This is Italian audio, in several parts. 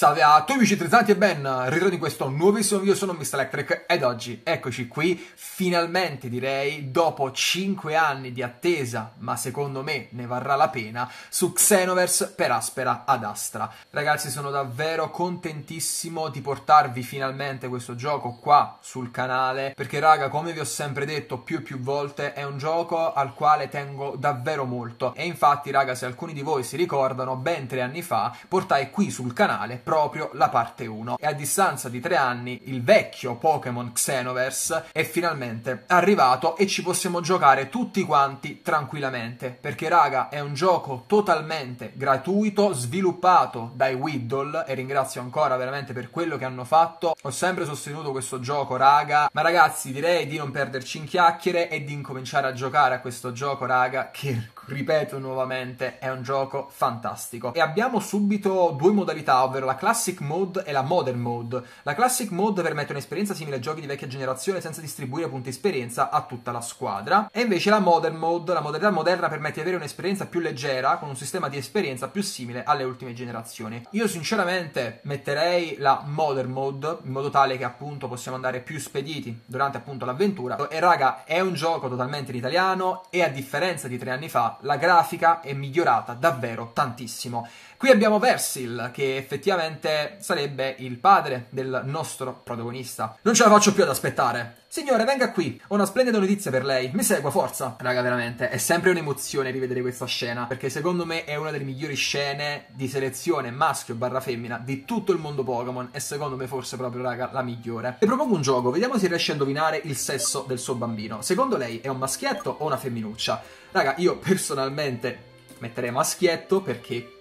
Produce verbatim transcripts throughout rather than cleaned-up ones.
Salve a tutti amici trizzanti e ben ritrovati in questo nuovissimo video, sono mister Electric ed oggi eccoci qui, finalmente direi, dopo cinque anni di attesa, ma secondo me ne varrà la pena, su Xenoverse per Aspera ad Astra. Ragazzi, sono davvero contentissimo di portarvi finalmente questo gioco qua sul canale, perché raga, come vi ho sempre detto più e più volte, è un gioco al quale tengo davvero molto. E infatti raga, se alcuni di voi si ricordano, ben tre anni fa portai qui sul canale proprio la parte uno e a distanza di tre anni il vecchio Pokémon Xenoverse è finalmente arrivato e ci possiamo giocare tutti quanti tranquillamente, perché raga è un gioco totalmente gratuito sviluppato dai Weedle e ringrazio ancora veramente per quello che hanno fatto, ho sempre sostenuto questo gioco raga, ma ragazzi direi di non perderci in chiacchiere e di incominciare a giocare a questo gioco raga che ripeto nuovamente è un gioco fantastico e abbiamo subito due modalità, ovvero la Classic Mode e la Modern Mode. La Classic Mode permette un'esperienza simile ai giochi di vecchia generazione senza distribuire punti esperienza a tutta la squadra e invece la Modern Mode, la modalità moderna, permette di avere un'esperienza più leggera con un sistema di esperienza più simile alle ultime generazioni. Io sinceramente metterei la Modern Mode in modo tale che appunto possiamo andare più spediti durante appunto l'avventura e raga è un gioco totalmente in italiano e a differenza di tre anni fa la grafica è migliorata davvero tantissimo. Qui abbiamo Versil, che effettivamente sarebbe il padre del nostro protagonista. Non ce la faccio più ad aspettare. Signore, venga qui, ho una splendida notizia per lei, mi segua, forza. Raga, veramente, è sempre un'emozione rivedere questa scena, perché secondo me è una delle migliori scene di selezione maschio barra femmina di tutto il mondo Pokémon, e secondo me forse proprio, raga, la migliore. Le propongo un gioco, vediamo se riesce a indovinare il sesso del suo bambino. Secondo lei è un maschietto o una femminuccia? Raga, io personalmente metterei maschietto, perché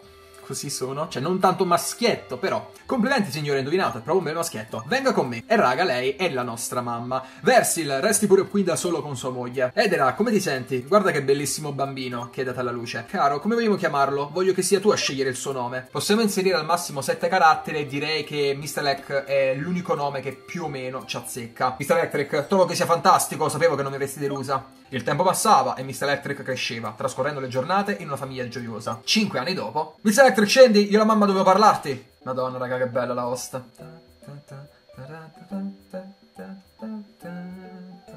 così sono, cioè non tanto maschietto però. Complimenti signore, indovinato, è proprio un bel maschietto. Venga con me. E raga, lei è la nostra mamma. Versil, resti pure qui da solo con sua moglie. Edera, come ti senti? Guarda che bellissimo bambino che è data alla luce. Caro, come vogliamo chiamarlo? Voglio che sia tu a scegliere il suo nome. Possiamo inserire al massimo sette caratteri e direi che mister Lec è l'unico nome che più o meno ci azzecca. mister Electric, trovo che sia fantastico, sapevo che non mi avresti delusa. Il tempo passava e mister Electric cresceva, trascorrendo le giornate in una famiglia gioiosa. Cinque anni dopo, mister Electric scendi, io la mamma dovevo parlarti. Madonna raga, che bella la host.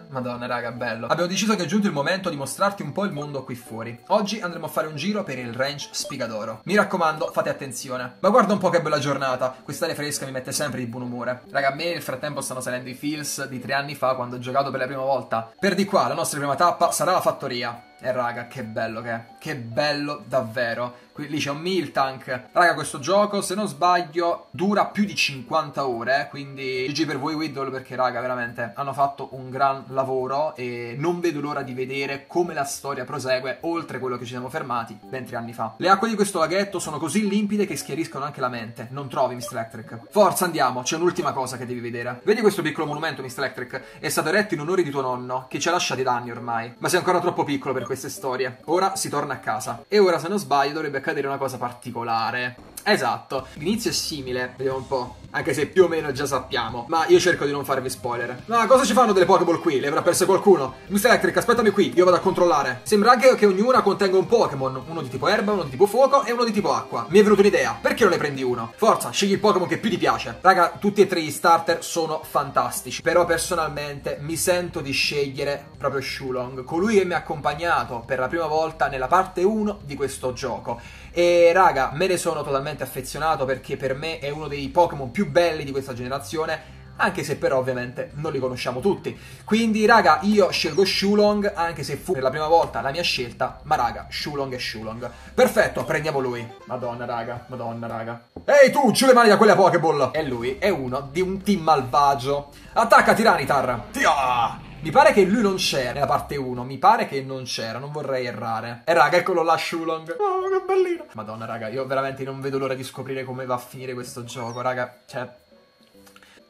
Madonna raga, bello. Abbiamo deciso che è giunto il momento di mostrarti un po' il mondo qui fuori. Oggi andremo a fare un giro per il Ranch Spigadoro. Mi raccomando, fate attenzione. Ma guarda un po' che bella giornata. Quest'aria fresca mi mette sempre di buon umore. Raga, a me nel frattempo stanno salendo i feels di tre anni fa quando ho giocato per la prima volta. Per di qua, la nostra prima tappa sarà la fattoria. E eh, raga, che bello che è. Che bello davvero. Qui, lì c'è un Mil Tank. Raga, questo gioco, se non sbaglio, dura più di cinquanta ore. Eh? Quindi gi gi per voi Widdle, perché raga, veramente hanno fatto un gran lavoro e non vedo l'ora di vedere come la storia prosegue oltre quello che ci siamo fermati ben tre anni fa. Le acque di questo laghetto sono così limpide che schiariscono anche la mente. Non trovi, mister Electric? Forza, andiamo. C'è un'ultima cosa che devi vedere. Vedi questo piccolo monumento, mister Electric? È stato eretto in onore di tuo nonno, che ci ha lasciati da anni ormai. Ma sei ancora troppo piccolo per queste storie. Ora si torna a casa. E ora, se non sbaglio, dovrebbe accadere una cosa particolare. Esatto. L'inizio è simile. Vediamo un po'. Anche se più o meno già sappiamo. Ma io cerco di non farvi spoiler. Ma cosa ci fanno delle Pokéball qui? Le avrà perse qualcuno? mister Electric, aspettami qui. Io vado a controllare. Sembra anche che ognuna contenga un Pokémon. Uno di tipo erba, uno di tipo fuoco e uno di tipo acqua. Mi è venuta un'idea. Perché non ne prendi uno? Forza, scegli il Pokémon che più ti piace. Raga, tutti e tre gli starter sono fantastici. Però personalmente mi sento di scegliere proprio Shulong. Colui che mi ha accompagnato per la prima volta nella parte uno di questo gioco e raga me ne sono totalmente affezionato perché per me è uno dei Pokémon più belli di questa generazione, anche se però ovviamente non li conosciamo tutti, quindi raga io scelgo Shulong anche se fu per la prima volta la mia scelta, ma raga Shulong è Shulong. Perfetto, prendiamo lui. Madonna raga, madonna raga. Ehi tu, giù le mani da quella Pokéball. E lui è uno di un team malvagio. Attacca Tiranitar. Tia! Mi pare che lui non c'era nella parte uno, mi pare che non c'era, non vorrei errare. E raga, eccolo là Shulong. Oh, che bellino. Madonna raga, io veramente non vedo l'ora di scoprire come va a finire questo gioco, raga, cioè...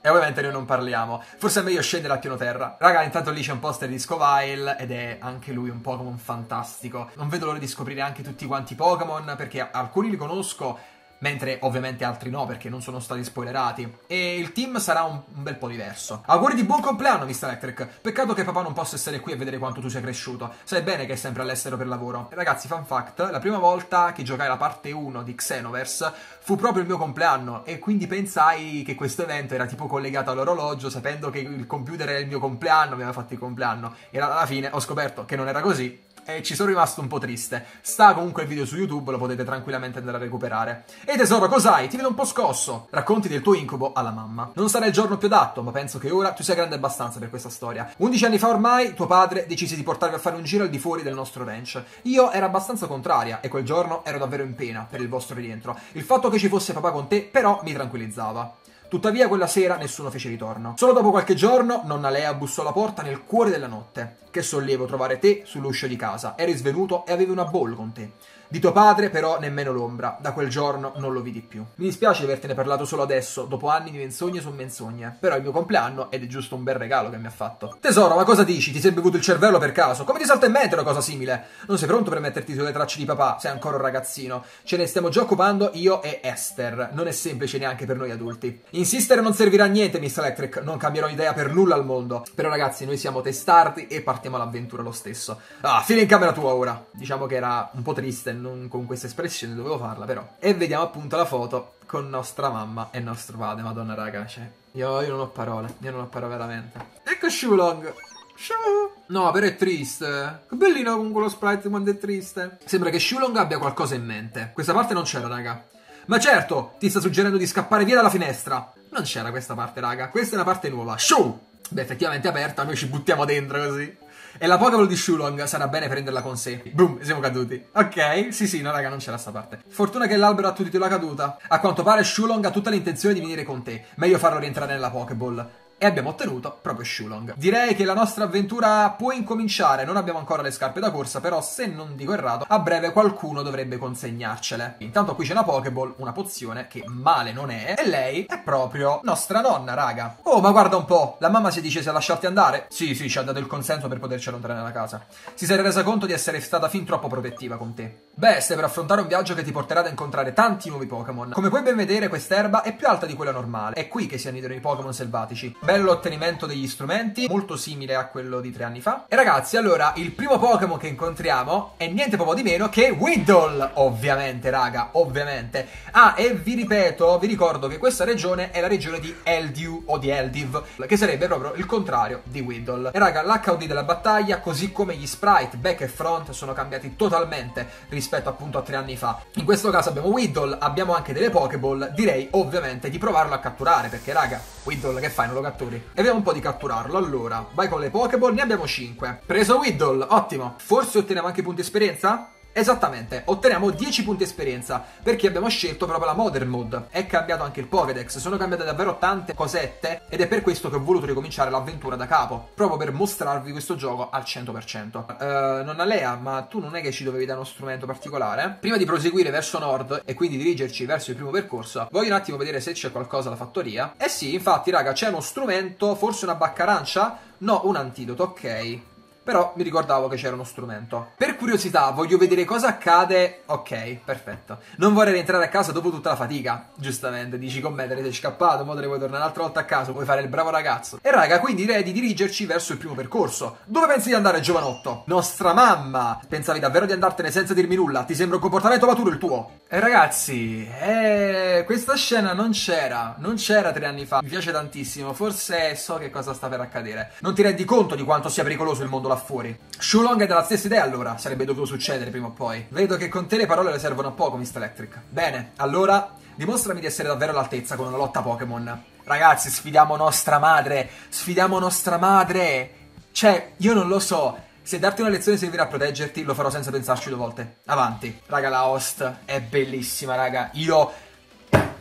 E ovviamente noi non parliamo. Forse è meglio scendere al piano terra. Raga, intanto lì c'è un poster di Scovile ed è anche lui un Pokémon fantastico. Non vedo l'ora di scoprire anche tutti quanti Pokémon perché alcuni li conosco, mentre ovviamente altri no perché non sono stati spoilerati, e il team sarà un, un bel po' diverso. Auguri di buon compleanno, mister Electric, peccato che papà non possa essere qui a vedere quanto tu sei cresciuto, sai bene che è sempre all'estero per lavoro. E ragazzi, fun fact, la prima volta che giocai la parte uno di Xenoverse fu proprio il mio compleanno, e quindi pensai che questo evento era tipo collegato all'orologio, sapendo che il computer era il mio compleanno, mi aveva fatto il compleanno, e alla fine ho scoperto che non era così. E ci sono rimasto un po' triste. Sta comunque il video su YouTube, lo potete tranquillamente andare a recuperare. E tesoro, cos'hai? Ti vedo un po' scosso. Racconti del tuo incubo alla mamma. Non sarà il giorno più adatto, ma penso che ora tu sia grande abbastanza per questa storia. undici anni fa ormai tuo padre decise di portarvi a fare un giro al di fuori del nostro ranch. Io ero abbastanza contraria e quel giorno ero davvero in pena per il vostro rientro. Il fatto che ci fosse papà con te però mi tranquillizzava. Tuttavia quella sera nessuno fece ritorno. Solo dopo qualche giorno nonna Lea bussò alla porta nel cuore della notte. Che sollievo trovare te sull'uscio di casa. Eri svenuto e avevi una bolla con te. Di tuo padre però nemmeno l'ombra. Da quel giorno non lo vidi più. Mi dispiace di avertene parlato solo adesso, dopo anni di menzogne su menzogne. Però è il mio compleanno ed è giusto un bel regalo che mi ha fatto. Tesoro, ma cosa dici? Ti sei bevuto il cervello per caso? Come ti salta in mente una cosa simile? Non sei pronto per metterti sulle tracce di papà? Sei ancora un ragazzino. Ce ne stiamo già occupando io e Esther. Non è semplice neanche per noi adulti. Insistere non servirà a niente, mister Electric. Non cambierò idea per nulla al mondo. Però ragazzi, noi siamo testardi e partiamo all'avventura lo stesso. Ah, fila in camera tua ora. Diciamo che era un po' triste, non con questa espressione, dovevo farla però. E vediamo appunto la foto con nostra mamma e nostro padre. Madonna raga, cioè, io, io non ho parole, io non ho parole veramente. Ecco Shulong. Ciao. No, però è triste. Che bellino con quello sprite quando è triste. Sembra che Shulong abbia qualcosa in mente. Questa parte non c'era, raga. Ma certo, ti sta suggerendo di scappare via dalla finestra. Non c'era questa parte, raga. Questa è una parte nuova. Shoo! Beh, effettivamente è aperta, noi ci buttiamo dentro così. E la Pokéball di Shulong sarà bene prenderla con sé. Boom, siamo caduti. Ok, sì sì, no raga, non c'era sta parte. Fortuna che l'albero ha attutito la caduta. A quanto pare Shulong ha tutta l'intenzione di venire con te. Meglio farlo rientrare nella Pokéball. E abbiamo ottenuto proprio Shulong. Direi che la nostra avventura può incominciare. Non abbiamo ancora le scarpe da corsa, però se non dico errato, a breve qualcuno dovrebbe consegnarcele. Intanto qui c'è una Pokéball, una pozione che male non è, e lei è proprio nostra nonna, raga. Oh, ma guarda un po', la mamma si dice se a lasciarti andare? Sì, sì, ci ha dato il consenso per poterci allontanare dalla casa. Si sarà resa conto di essere stata fin troppo protettiva con te. Beh, stai per affrontare un viaggio che ti porterà ad incontrare tanti nuovi Pokémon. Come puoi ben vedere, quest'erba è più alta di quella normale. È qui che si annidano i Pokémon selvatici. Bello ottenimento degli strumenti, molto simile a quello di tre anni fa. E ragazzi, allora, il primo Pokémon che incontriamo è niente poco di meno che Weedle. Ovviamente, raga, ovviamente. Ah, e vi ripeto, vi ricordo che questa regione è la regione di Eldew o di Eldiv, che sarebbe proprio il contrario di Weedle. E raga, l'H U D della battaglia, così come gli sprite back e front, sono cambiati totalmente rispetto appunto a tre anni fa. In questo caso abbiamo Weedle, abbiamo anche delle Pokéball. Direi, ovviamente, di provarlo a catturare, perché raga, Weedle che fai, non lo catturi? E vediamo un po' di catturarlo. Allora, vai con le Pokéball, ne abbiamo cinque. Preso Widdle, ottimo. Forse otteniamo anche punti esperienza? Esattamente, otteniamo dieci punti esperienza perché abbiamo scelto proprio la Modern Mode. È cambiato anche il Pokédex, sono cambiate davvero tante cosette ed è per questo che ho voluto ricominciare l'avventura da capo, proprio per mostrarvi questo gioco al cento per cento. uh, Nonna Lea, ma tu non è che ci dovevi dare uno strumento particolare? Prima di proseguire verso nord e quindi dirigerci verso il primo percorso, voglio un attimo vedere se c'è qualcosa alla fattoria. Eh sì, infatti raga, c'è uno strumento, forse una bacca arancia? No, un antidoto, ok. Però mi ricordavo che c'era uno strumento. Per curiosità voglio vedere cosa accade. Ok, perfetto. Non vorrei rientrare a casa dopo tutta la fatica. Giustamente, dici con me, te ne sei scappato, mo te ne vuoi tornare un'altra volta a casa, vuoi fare il bravo ragazzo. E raga, quindi direi di dirigerci verso il primo percorso. Dove pensi di andare, giovanotto? Nostra mamma! Pensavi davvero di andartene senza dirmi nulla? Ti sembra un comportamento maturo il tuo? E ragazzi, eh, questa scena non c'era. Non c'era tre anni fa. Mi piace tantissimo. Forse so che cosa sta per accadere. Non ti rendi conto di quanto sia pericoloso il mondo là fuori. Shulong è della stessa idea, allora sarebbe dovuto succedere prima o poi. Vedo che con te le parole le servono a poco, mister Electric. Bene, allora dimostrami di essere davvero all'altezza con una lotta Pokémon. Ragazzi, sfidiamo nostra madre, sfidiamo nostra madre. Cioè, io non lo so, se darti una lezione servirà a proteggerti, lo farò senza pensarci due volte. Avanti. Raga, la host è bellissima, raga. Io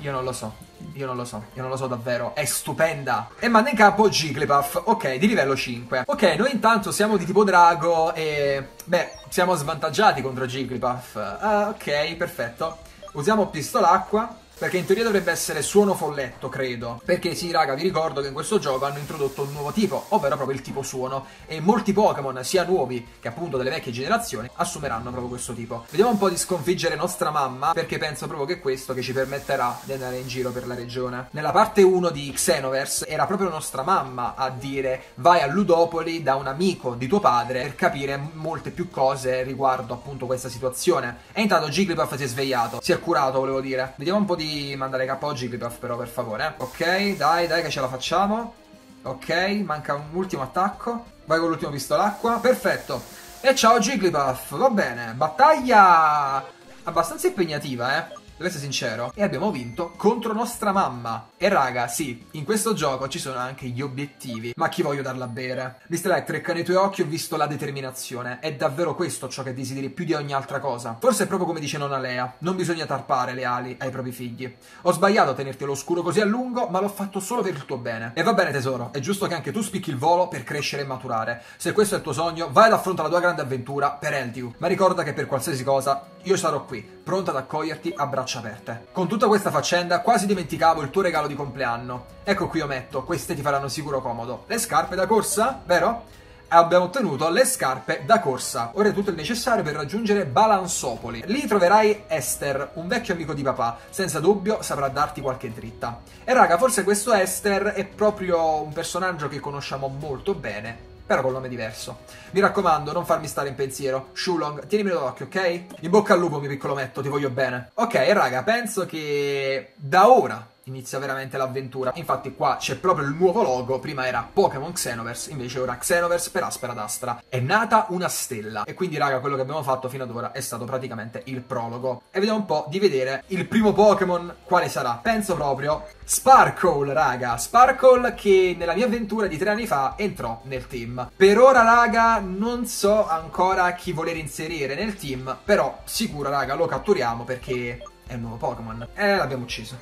Io non lo so, io non lo so, io non lo so davvero, è stupenda. E manda in campo Jigglypuff, ok, di livello cinque. Ok, noi intanto siamo di tipo drago e... beh, siamo svantaggiati contro Jigglypuff. Ah, ok, perfetto. Usiamo pistolacqua. perché in teoria dovrebbe essere suono folletto, credo, perché sì raga, vi ricordo che in questo gioco hanno introdotto un nuovo tipo, ovvero proprio il tipo suono, e molti Pokémon, sia nuovi che appunto delle vecchie generazioni, assumeranno proprio questo tipo. Vediamo un po' di sconfiggere nostra mamma, perché penso proprio che questo che ci permetterà di andare in giro per la regione. Nella parte uno di Xenoverse era proprio nostra mamma a dire vai a Ludopoli da un amico di tuo padre per capire molte più cose riguardo appunto questa situazione. E intanto Jigglypuff si è svegliato, si è curato, volevo dire. Vediamo un po' di mandare capo Jigglypuff però, per favore. Ok, dai, dai che ce la facciamo. Ok, manca un ultimo attacco. Vai con l'ultimo pistolacqua, perfetto. E ciao Jigglypuff, va bene. Battaglia abbastanza impegnativa, eh, devo essere sincero. E abbiamo vinto contro nostra mamma. E raga, sì, in questo gioco ci sono anche gli obiettivi. Ma chi voglio darla a bere? mister Electric, nei tuoi occhi ho visto la determinazione. È davvero questo ciò che desideri più di ogni altra cosa. Forse è proprio come dice nonna Lea. Non bisogna tarpare le ali ai propri figli. Ho sbagliato a tenerti all'oscuro così a lungo, ma l'ho fatto solo per il tuo bene. E va bene tesoro, è giusto che anche tu spicchi il volo per crescere e maturare. Se questo è il tuo sogno, vai ad affrontare la tua grande avventura per Eldiu. Ma ricorda che per qualsiasi cosa io sarò qui, pronta ad accoglierti a braccia aperte. Con tutta questa faccenda quasi dimenticavo il tuo regalo di compleanno. Ecco qui Ometto, queste ti faranno sicuro comodo. Le scarpe da corsa, vero? Abbiamo ottenuto le scarpe da corsa. Ora è tutto il necessario per raggiungere Balansopoli. Lì troverai Esther, un vecchio amico di papà. Senza dubbio saprà darti qualche dritta. E raga, forse questo Esther è proprio un personaggio che conosciamo molto bene, però col nome diverso. Mi raccomando, non farmi stare in pensiero. Shulong, tienimi d'occhio, ok? In bocca al lupo, mio piccolo Metto, ti voglio bene. Ok, raga, penso che da ora inizia veramente l'avventura. Infatti qua c'è proprio il nuovo logo. Prima era Pokémon Xenoverse, invece ora Xenoverse per Aspera ad Astra. È nata una stella. E quindi raga, quello che abbiamo fatto fino ad ora è stato praticamente il prologo. E vediamo un po' di vedere il primo Pokémon quale sarà. Penso proprio Sparkle, raga. Sparkle che nella mia avventura di tre anni fa entrò nel team. Per ora raga non so ancora chi voler inserire nel team, però sicuro raga lo catturiamo perché è un nuovo Pokémon. E l'abbiamo ucciso.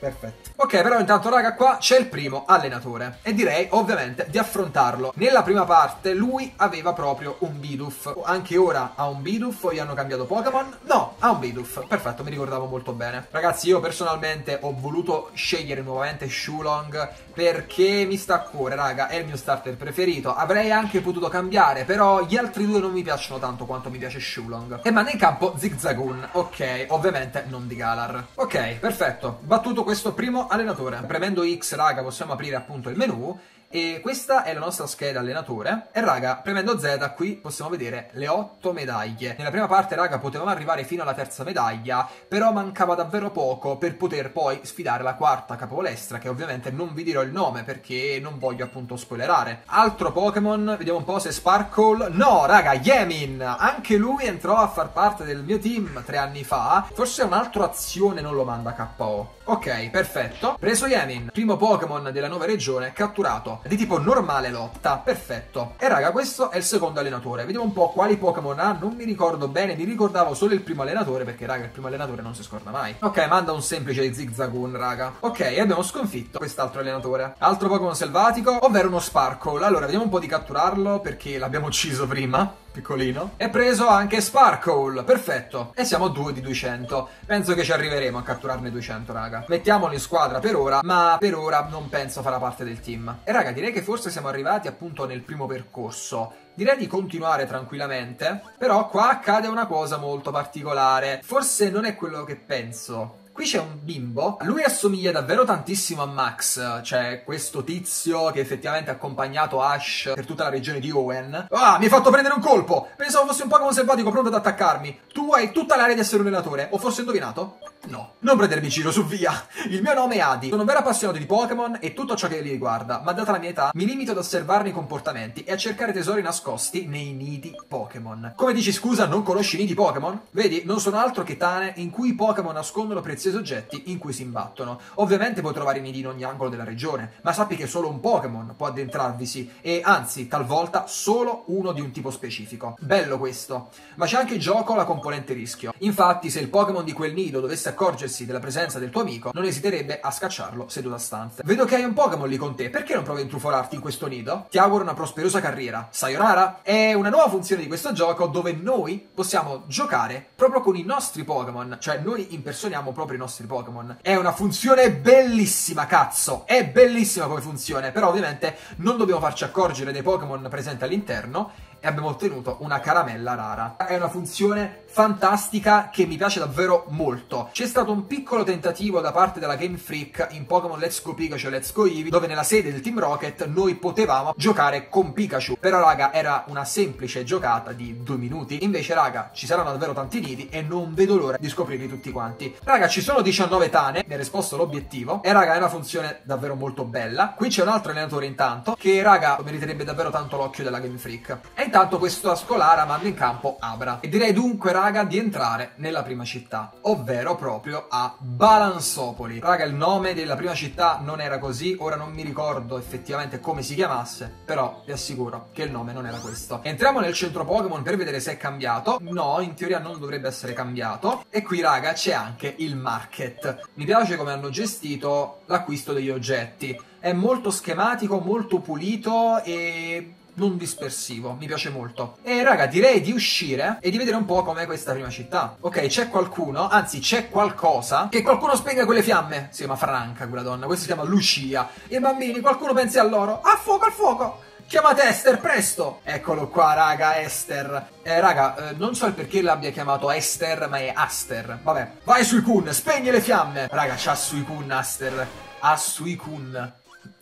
Perfetto. Ok, però intanto raga qua c'è il primo allenatore e direi ovviamente di affrontarlo. Nella prima parte lui aveva proprio un Bidoof. Anche ora ha un Bidoof o gli hanno cambiato Pokémon? No, ha un Bidoof. Perfetto, mi ricordavo molto bene. Ragazzi, io personalmente ho voluto scegliere nuovamente Shulong perché mi sta a cuore, raga, è il mio starter preferito. Avrei anche potuto cambiare, però gli altri due non mi piacciono tanto quanto mi piace Shulong. E manda in campo Zigzagoon. Ok, ovviamente non di Galar. Ok, perfetto, battuto questo primo allenatore. Premendo X raga possiamo aprire appunto il menu e questa è la nostra scheda allenatore. E raga premendo Z qui possiamo vedere le otto medaglie. Nella prima parte raga potevamo arrivare fino alla terza medaglia, però mancava davvero poco per poter poi sfidare la quarta capovolestra, che ovviamente non vi dirò il nome perché non voglio appunto spoilerare. Altro Pokémon, vediamo un po' se Sparkle... No raga, Yemin! Anche lui entrò a far parte del mio team tre anni fa. Forse un'altra azione non lo manda K O. Ok, perfetto. Preso Yemin, primo Pokémon della nuova regione catturato. Di tipo normale lotta, perfetto. E raga, questo è il secondo allenatore. Vediamo un po' quali Pokémon ha, non mi ricordo bene, mi ricordavo solo il primo allenatore perché raga il primo allenatore non si scorda mai. Ok, manda un semplice Zigzagoon, raga. Ok, e abbiamo sconfitto quest'altro allenatore. Altro Pokémon selvatico, ovvero uno Sparkle. Allora, vediamo un po' di catturarlo perché l'abbiamo ucciso prima. Piccolino. E preso anche Sparkle, perfetto. E siamo due di duecento. Penso che ci arriveremo a catturarne duecento, raga. Mettiamolo in squadra per ora, ma per ora non penso farà parte del team. E raga, direi che forse siamo arrivati appunto nel primo percorso. Direi di continuare tranquillamente, però qua accade una cosa molto particolare. Forse non è quello che penso. Qui c'è un bimbo, lui assomiglia davvero tantissimo a Max, cioè questo tizio che effettivamente ha accompagnato Ash per tutta la regione di Owen. Ah, mi hai fatto prendere un colpo! Pensavo fosse un Pokémon selvatico pronto ad attaccarmi. Tu hai tutta l'aria di essere un allenatore, o forse indovinato? No, non prendermi in giro, su via. Il mio nome è Adi, sono un vero appassionato di Pokémon e tutto ciò che li riguarda, ma data la mia età mi limito ad osservarne i comportamenti e a cercare tesori nascosti nei nidi Pokémon. Come dici scusa, non conosci i nidi Pokémon? Vedi, non sono altro che tane in cui i Pokémon nascondono preziosi oggetti in cui si imbattono. Ovviamente puoi trovare i nidi in ogni angolo della regione, ma sappi che solo un Pokémon può addentrarvisi e anzi, talvolta, solo uno di un tipo specifico. Bello questo, ma c'è anche in gioco la componente rischio. Infatti, se il Pokémon di quel nido dovesse accorgersi della presenza del tuo amico, non esiterebbe a scacciarlo seduta stante. Vedo che hai un Pokémon lì con te, perché non provi a intrufolarti in questo nido? Ti auguro una prosperosa carriera. Sayonara! È una nuova funzione di questo gioco dove noi possiamo giocare proprio con i nostri Pokémon, cioè noi impersoniamo proprio i nostri Pokémon. È una funzione bellissima, cazzo, è bellissima come funzione, però ovviamente non dobbiamo farci accorgere dei Pokémon presenti all'interno e abbiamo ottenuto una caramella rara. È una funzione fantastica che mi piace davvero molto. C'è stato un piccolo tentativo da parte della Game Freak in Pokémon Let's Go Pikachu e Let's Go Eevee, dove nella sede del Team Rocket noi potevamo giocare con Pikachu, però raga era una semplice giocata di due minuti. Invece raga ci saranno davvero tanti nidi e non vedo l'ora di scoprirli tutti quanti. Raga ci sono diciannove tane, mi ha risposto l'obiettivo, e raga è una funzione davvero molto bella. Qui c'è un altro allenatore intanto che raga meriterebbe davvero tanto l'occhio della Game Freak. E intanto questa scolara manda in campo Abra e direi dunque raga di entrare nella prima città, ovvero proprio a Balansopoli. Raga il nome della prima città non era così, ora non mi ricordo effettivamente come si chiamasse, però vi assicuro che il nome non era questo. Entriamo nel centro Pokémon per vedere se è cambiato. No, in teoria non dovrebbe essere cambiato. E qui raga c'è anche il market. Mi piace come hanno gestito l'acquisto degli oggetti, è molto schematico, molto pulito e non dispersivo, mi piace molto. E raga direi di uscire e di vedere un po' com'è questa prima città. Ok, c'è qualcuno, anzi c'è qualcosa. Che qualcuno spenga quelle fiamme. Si chiama Franca quella donna, questa si chiama Lucia. E bambini, qualcuno pensi a loro. A fuoco, al fuoco! Chiamate Esther, presto! Eccolo qua, raga, Esther. Eh, raga, eh, non so il perché l'abbia chiamato Esther, ma è Aster. Vabbè. Vai, Sui kun, spegni le fiamme! Raga, c'ha Sui kun, Aster. A Sui kun.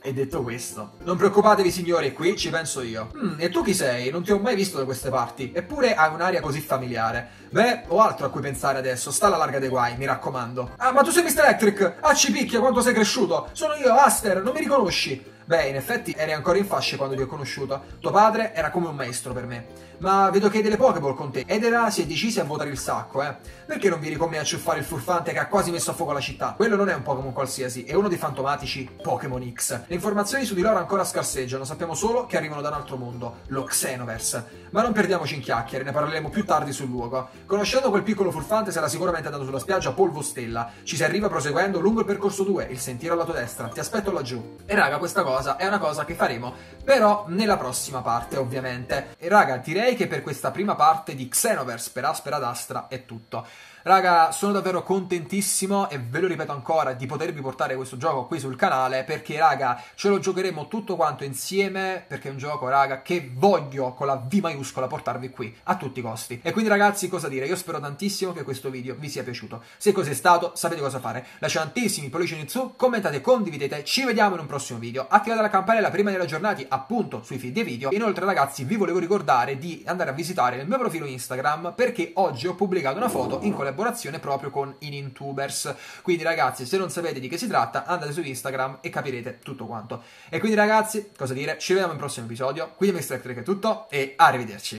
E detto questo, non preoccupatevi signori, qui ci penso io. Mm, e tu chi sei? Non ti ho mai visto da queste parti, eppure hai un'aria così familiare. Beh, ho altro a cui pensare adesso, sta alla larga dei guai, mi raccomando. Ah, ma tu sei mister Electric? Ah, ci picchia quanto sei cresciuto! Sono io, Aster, non mi riconosci? Beh, in effetti eri ancora in fasce quando ti ho conosciuto. Tuo padre era come un maestro per me. Ma vedo che hai delle Pokéball con te. Edera si è decisi a vuotare il sacco, eh. Perché non vieni con me a ciuffare il furfante che ha quasi messo a fuoco la città? Quello non è un Pokémon qualsiasi, è uno dei fantomatici Pokémon X. Le informazioni su di loro ancora scarseggiano, sappiamo solo che arrivano da un altro mondo, lo Xenoverse. Ma non perdiamoci in chiacchiere, ne parleremo più tardi sul luogo. Conoscendo quel piccolo furfante sarà sicuramente andato sulla spiaggia a Polvo Stella. Ci si arriva proseguendo lungo il percorso due, il sentiero alla tua destra. Ti aspetto laggiù. E raga, questa cosa è una cosa che faremo però nella prossima parte ovviamente. E raga direi che per questa prima parte di Xenoverse per Aspera ad Astra è tutto. Raga sono davvero contentissimo e ve lo ripeto ancora di potervi portare questo gioco qui sul canale, perché raga ce lo giocheremo tutto quanto insieme, perché è un gioco raga che voglio con la V maiuscola portarvi qui a tutti i costi. E quindi ragazzi cosa dire, io spero tantissimo che questo video vi sia piaciuto. Se così è stato sapete cosa fare, lasciate tantissimi pollici in su, commentate, condividete, ci vediamo in un prossimo video, attivate la campanella prima della aggiornati appunto sui feed dei video. Inoltre ragazzi vi volevo ricordare di andare a visitare il mio profilo Instagram, perché oggi ho pubblicato una foto in collaborazione proprio con i Nintubers, quindi ragazzi se non sapete di che si tratta andate su Instagram e capirete tutto quanto. E quindi ragazzi cosa dire, ci vediamo in prossimo episodio, qui da mister Electric è tutto e arrivederci.